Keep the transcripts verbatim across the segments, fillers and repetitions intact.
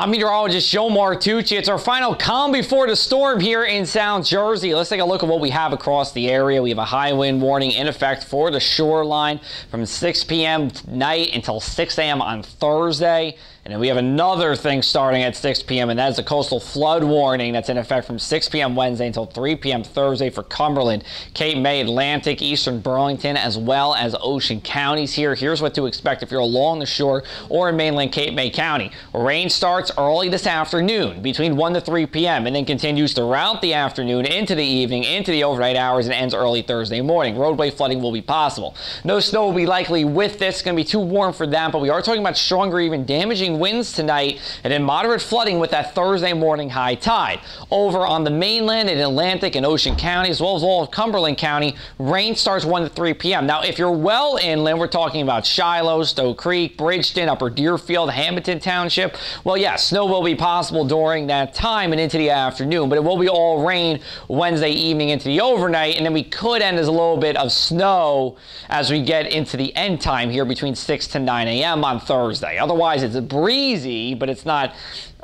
I'm meteorologist Joe Martucci. It's our final calm before the storm here in South Jersey. Let's take a look at what we have across the area. We have a high wind warning in effect for the shoreline from six p m night until six a m on Thursday. And then we have another thing starting at six p m, and that is the coastal flood warning that's in effect from six p m Wednesday until three p m Thursday for Cumberland, Cape May, Atlantic, Eastern Burlington, as well as Ocean Counties here. Here's what to expect if you're along the shore or in mainland Cape May County. Rain starts early this afternoon between one to three p m and then continues throughout the afternoon, into the evening, into the overnight hours, and ends early Thursday morning. Roadway flooding will be possible. No snow will be likely with this. It's going to be too warm for that, but we are talking about stronger, even damaging winds tonight, and then moderate flooding with that Thursday morning high tide. Over on the mainland in Atlantic and Ocean County, as well as all of Cumberland County, rain starts one to three p m Now, if you're well inland, we're talking about Shiloh, Stowe Creek, Bridgeton, Upper Deerfield, Hamilton Township. Well, yes, yeah, snow will be possible during that time and into the afternoon, but it will be all rain Wednesday evening into the overnight, and then we could end as a little bit of snow as we get into the end time here between six to nine a m on Thursday. Otherwise, it's a breezy, but it's not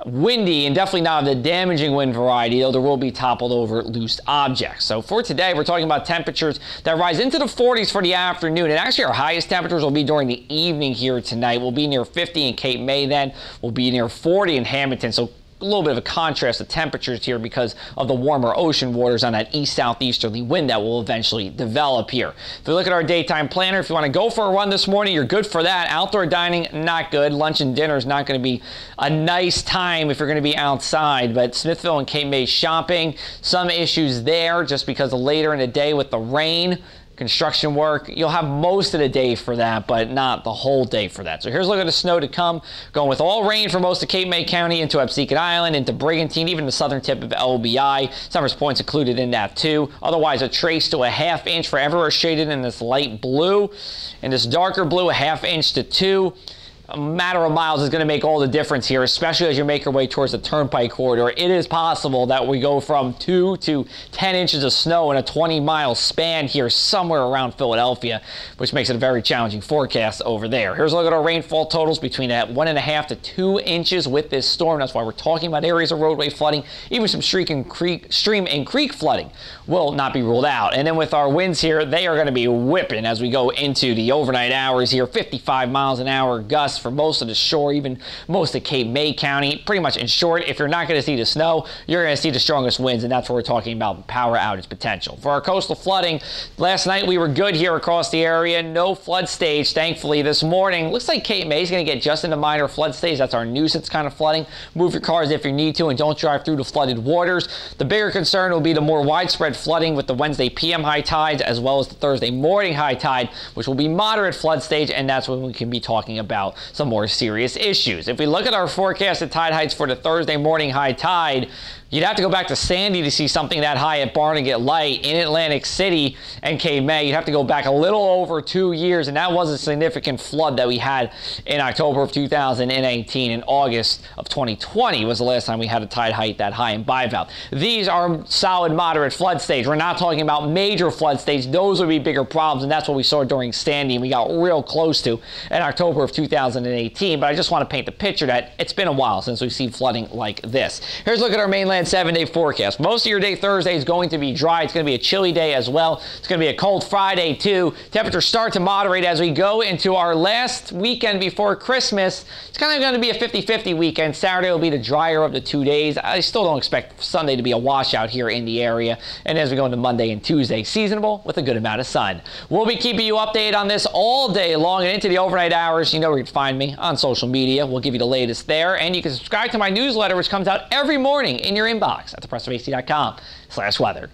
windy and definitely not the damaging wind variety, though there will be toppled over loose objects. So for today, we're talking about temperatures that rise into the forties for the afternoon, and actually our highest temperatures will be during the evening here tonight. We'll be near fifty in Cape May, then we'll be near forty in Hammonton. So a little bit of a contrast of temperatures here because of the warmer ocean waters on that east-southeasterly wind that will eventually develop here. If you look at our daytime planner, if you want to go for a run this morning, you're good for that. Outdoor dining, not good. Lunch and dinner is not going to be a nice time if you're going to be outside. But Smithville and Cape May shopping, some issues there just because later in the day with the rain. Construction work, you'll have most of the day for that, but not the whole day for that. So here's a look at the snow to come, going with all rain for most of Cape May County into Absecon Island, into Brigantine, even the southern tip of L B I. Somers Point's included in that too. Otherwise, a trace to a half inch for everywhere shaded in this light blue. And this darker blue, a half inch to two. A matter of miles is going to make all the difference here, especially as you make your way towards the Turnpike Corridor. It is possible that we go from two to ten inches of snow in a twenty mile span here somewhere around Philadelphia, which makes it a very challenging forecast over there. Here's a look at our rainfall totals between that one and a half to two inches with this storm. That's why we're talking about areas of roadway flooding. Even some streak and creek, stream and creek flooding will not be ruled out. And then with our winds here, they are going to be whipping as we go into the overnight hours here. fifty-five miles an hour gusts for most of the shore, even most of Cape May County. Pretty much in short, if you're not going to see the snow, you're going to see the strongest winds, and that's what we're talking about, power outage potential. For our coastal flooding, last night we were good here across the area. No flood stage, thankfully, this morning. Looks like Cape May is going to get just into minor flood stage. That's our nuisance kind of flooding. Move your cars if you need to, and don't drive through the flooded waters. The bigger concern will be the more widespread flooding with the Wednesday p m high tides, as well as the Thursday morning high tide, which will be moderate flood stage, and that's when we can be talking about some more serious issues. If we look at our forecasted tide heights for the Thursday morning high tide, you'd have to go back to Sandy to see something that high at Barnegat Light in Atlantic City and Cape May. You'd have to go back a little over two years, and that was a significant flood that we had in October of two thousand eighteen and August of twenty twenty was the last time we had a tide height that high in Bivalve. These are solid moderate flood stage. We're not talking about major flood stage. Those would be bigger problems, and that's what we saw during Sandy and we got real close to in October of two thousand eighteen. But I just want to paint the picture that it's been a while since we've seen flooding like this. Here's a look at our mainland seven day forecast. Most of your day Thursday is going to be dry. It's going to be a chilly day as well. It's going to be a cold Friday too. Temperatures start to moderate as we go into our last weekend before Christmas. It's kind of going to be a fifty fifty weekend. Saturday will be the drier of the two days. I still don't expect Sunday to be a washout here in the area. And as we go into Monday and Tuesday, seasonable with a good amount of sun. We'll be keeping you updated on this all day long and into the overnight hours. You know where you can find me on social media. We'll give you the latest there. And you can subscribe to my newsletter, which comes out every morning in your inbox at the pressofac dot com slash weather.